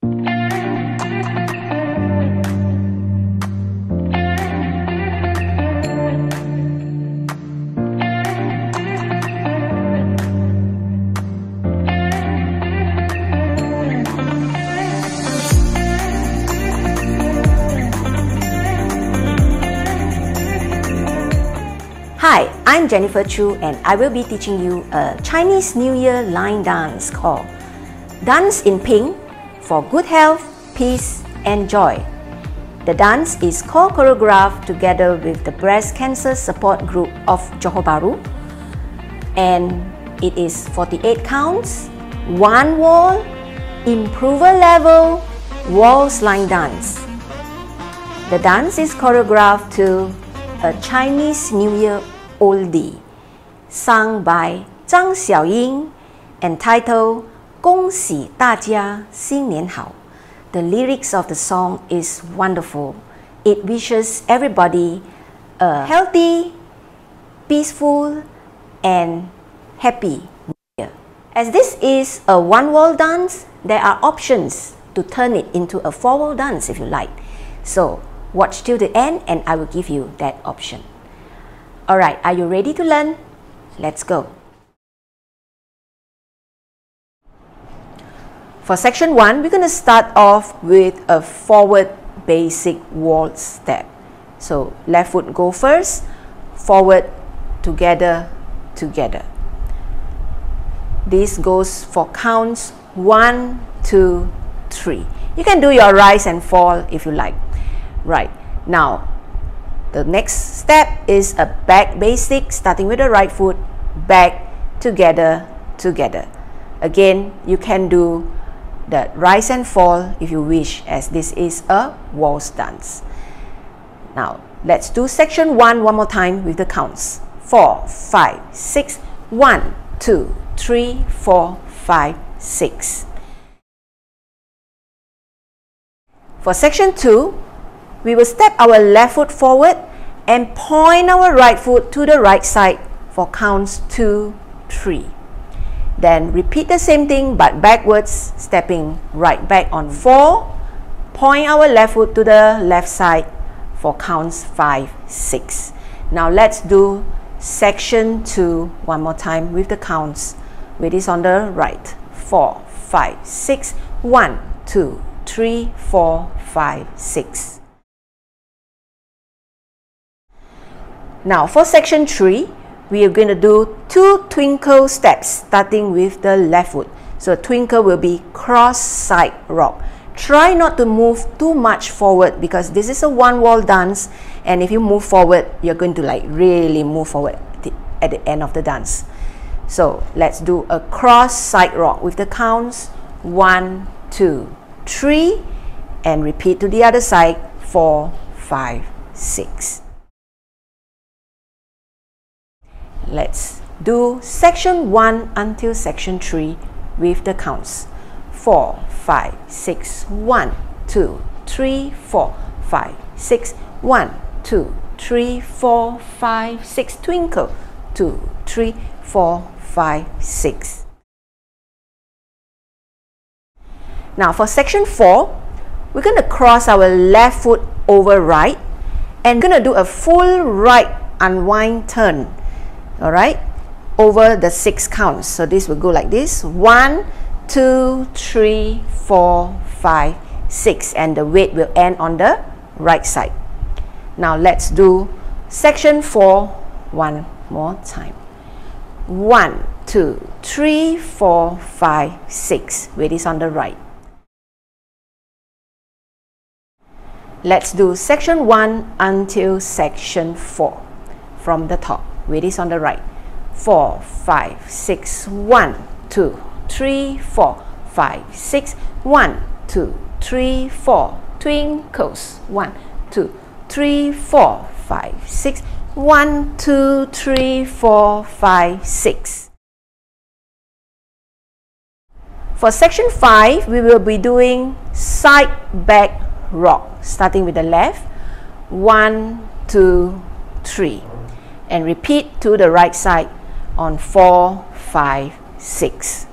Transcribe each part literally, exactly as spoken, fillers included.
Hi, I'm Jennifer Choo and I will be teaching you a Chinese New Year line dance called Dance in Pink for good health, peace and joy. The dance is co-choreographed together with the Breast Cancer Support Group of Johor Bahru and it is forty-eight counts, one wall, improver level, waltz line dance. The dance is choreographed to a Chinese New Year oldie, sung by Zhang Xiaoying, entitled "Gong Xi Da Jia Xin Nian Hao." The lyrics of the song is wonderful. It wishes everybody a healthy, peaceful, and happy New Year. As this is a one-wall dance, there are options to turn it into a four-wall dance if you like. So watch till the end and I will give you that option. Alright, are you ready to learn? Let's go. For section one, we're going to start off with a forward basic waltz step. So left foot go first, forward, together, together. This goes for counts one, two, three. You can do your rise and fall if you like. Right, now the next step is a back basic, starting with the right foot, back, together, together. Again, you can do the rise and fall if you wish, as this is a waltz dance. Now let's do section one one more time with the counts four, five, six, one, two, three, four, five, six. For section two, we will step our left foot forward and point our right foot to the right side for counts two, three. Then repeat the same thing but backwards, stepping right back on four, point our left foot to the left side for counts five, six. Now let's do section two one more time with the counts. With this on the right, four, five, six, one, two, three, four, five, six. Now for section three, we are going to do two twinkle steps starting with the left foot. So twinkle will be cross side rock. Try not to move too much forward because this is a one wall dance, and if you move forward, you're going to like really move forward at the end of the dance. So let's do a cross side rock with the counts one, two, three, and repeat to the other side four, five, six. Let's do section one until section three with the counts four, five, six, one, two, three, four, five, six, one, two, three, four, five, six, twinkle, two, three, four, five, six. Now for section four, we're going to cross our left foot over right and going to do a full right unwind turn. Alright, over the six counts. So this will go like this, one, two, three, four, five, six, and the weight will end on the right side. Now let's do section four one more time. One, two, three, four, five, six. Weight is on the right. Let's do section one until section four from the top. Weight is on the right, four, five, six, one, two, three, four, five, six, one, two, three, four, twinkles, one, two, three, four, five, six, one, two, three, four, five, six. For section five, we will be doing side back rock, starting with the left, one, two, three. And repeat to the right side on four, five, six.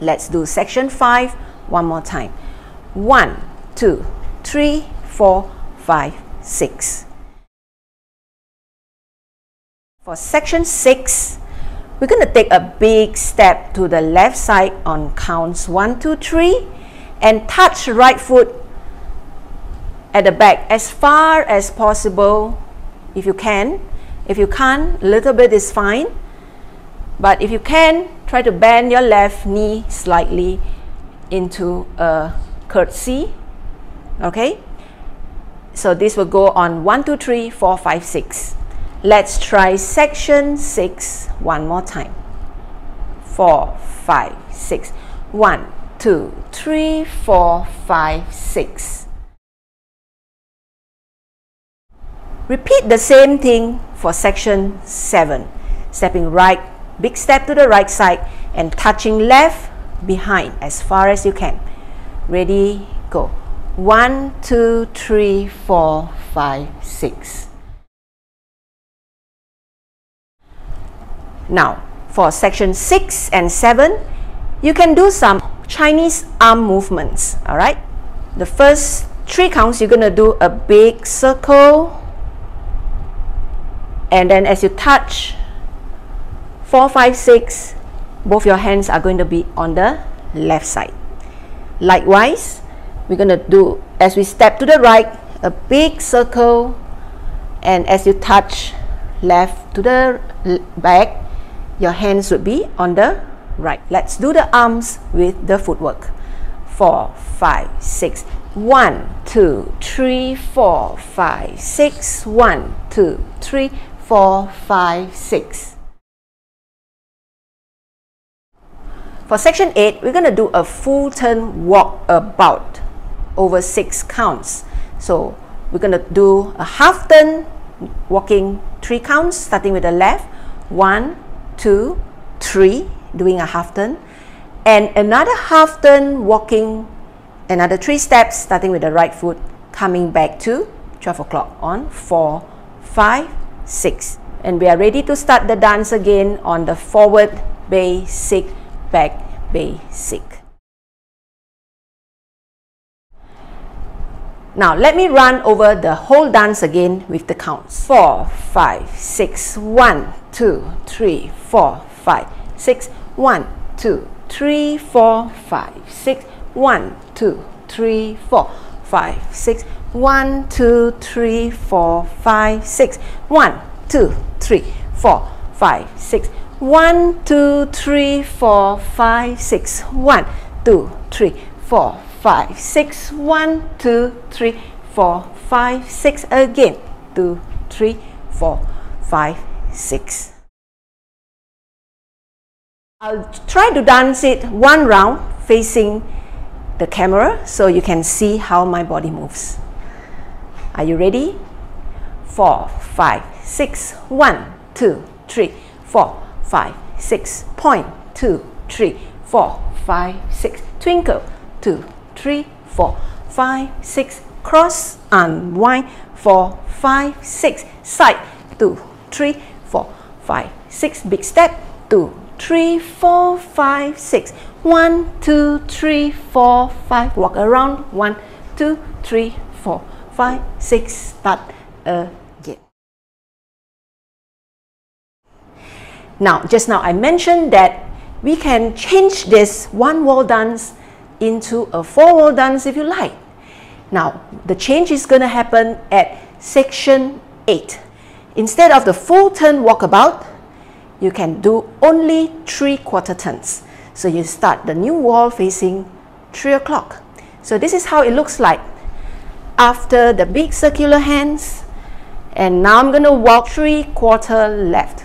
Let's do section five one more time. One, two, three, four, five, six. For section six, we're going to take a big step to the left side on counts one, two, three, and touch right foot at the back as far as possible if you can. If you can't, a little bit is fine. But if you can, try to bend your left knee slightly into a curtsy. Okay? So this will go on one, two, three, four, five, six. Let's try section six one more time. Four, five, six. One, two, three, four, five, six. Repeat the same thing for section seven. Stepping right, big step to the right side and touching left behind as far as you can. Ready, go. One, two, three, four, five, six. Now, for section six and seven, you can do some Chinese arm movements, all right? The first three counts, you're gonna do a big circle, and then as you touch four, five, six, both your hands are going to be on the left side. Likewise, we're going to do, as we step to the right, a big circle, and as you touch left to the back, your hands would be on the right. Let's do the arms with the footwork. Four, five, six. One, two, three, four, five, six. One, two, three, four, five, six. For section eight, we're going to do a full turn walk about over six counts. So we're going to do a half turn walking three counts, starting with the left. One, two, three, doing a half turn. And another half turn walking another three steps, starting with the right foot, coming back to twelve o'clock on four, five, six. And we are ready to start the dance again on the forward basic back basic. Now let me run over the whole dance again with the counts. Four, five, six. One, two, three, four, five, six. One, two, three, four, five, six. One, two, three, four, five, six. One, two, three, four, five, six. One, two, three, four, five, six. One, two, three, four, five, six. One, two, three, four, five, six. One, two, three, four, five, six. Again, two, three, four, five, six. I'll try to dance it one round facing the camera so you can see how my body moves. Are you ready? Four, five, six. One, two, three, four, five, six. Point, two, three, four, five, six. Twinkle, two, three, four, five, six. Cross, unwind, four, five, six. Side, two, three, four, five, six. Big step, two, three, four, five, six. One, two, three, four, five. Walk around. One, two, three, four, five, six. Start again. Now, just now I mentioned that we can change this one wall dance into a four wall dance if you like. Now, the change is going to happen at section eight. Instead of the full turn walkabout, you can do only three quarter turns. So you start the new wall facing three o'clock. So this is how it looks like after the big circular hands. And now I'm going to walk three quarter left.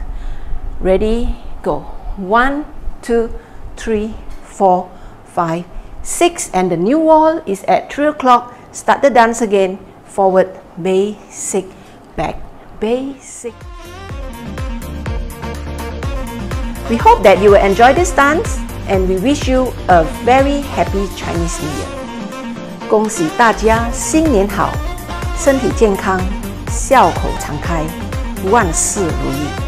Ready, go. One, two, three, four, five, six. And the new wall is at three o'clock. Start the dance again. Forward, basic, back, basic. We hope that you will enjoy this dance, and we wish you a very happy Chinese New Year. 恭喜大家新年好，身体健康，笑口常开，万事如意。